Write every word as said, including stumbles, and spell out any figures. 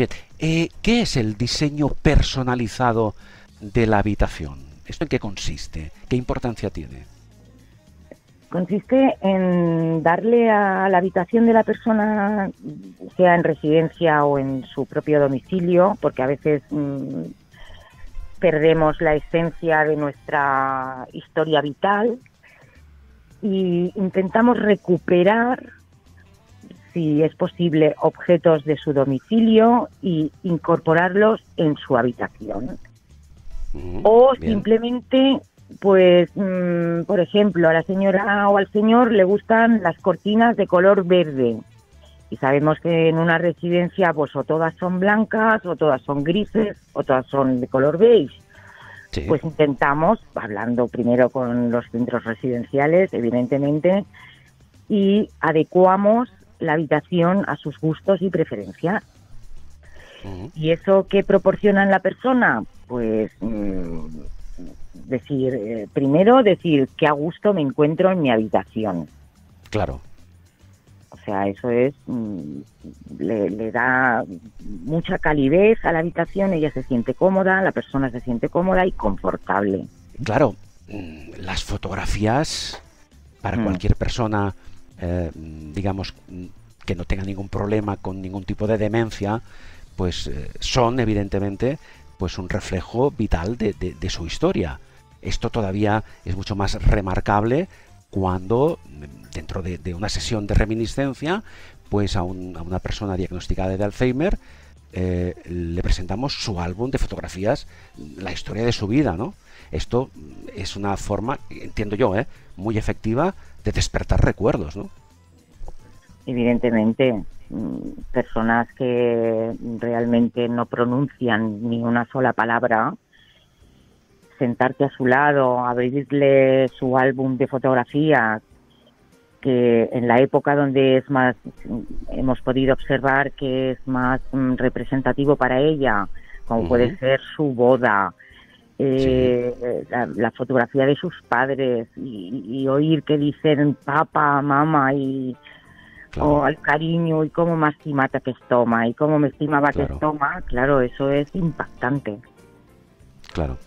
Bien, eh, ¿qué es el diseño personalizado de la habitación? ¿Esto en qué consiste? ¿Qué importancia tiene? Consiste en darle a la habitación de la persona, sea en residencia o en su propio domicilio, porque a veces mmm, perdemos la esencia de nuestra historia vital, y intentamos recuperar, si es posible, objetos de su domicilio y incorporarlos en su habitación. Mm, o bien. Simplemente, pues, mm, por ejemplo, a la señora o al señor le gustan las cortinas de color verde. Y sabemos que en una residencia, pues, o todas son blancas, o todas son grises, o todas son de color beige. Sí. Pues intentamos, hablando primero con los centros residenciales, evidentemente, y adecuamos la habitación a sus gustos y preferencias. Uh-huh. ¿Y eso qué proporciona en la persona? Pues mmm, decir, eh, primero decir qué a gusto me encuentro en mi habitación. Claro. O sea, eso es, mmm, le, le da mucha calidez a la habitación, ella se siente cómoda, la persona se siente cómoda y confortable. Claro, las fotografías para mm. cualquier persona, eh, digamos, que no tenga ningún problema con ningún tipo de demencia, pues eh, son evidentemente pues un reflejo vital de, de, de su historia. Esto todavía es mucho más remarcable cuando dentro de, de una sesión de reminiscencia, pues a, un, a una persona diagnosticada de Alzheimer eh, le presentamos su álbum de fotografías, la historia de su vida, ¿no? Esto es una forma, entiendo yo, ¿eh? muy efectiva de despertar recuerdos, ¿no? Evidentemente, personas que realmente no pronuncian ni una sola palabra, sentarte a su lado, abrirle su álbum de fotografías, que en la época donde es más, hemos podido observar que es más mm, representativo para ella, como uh-huh. puede ser su boda, eh, sí. la, la fotografía de sus padres, y, y oír que dicen papá, mamá, y claro. o al cariño, y cómo más estimata que estoma, y cómo me estimaba claro. que estoma, claro, eso es impactante. Claro.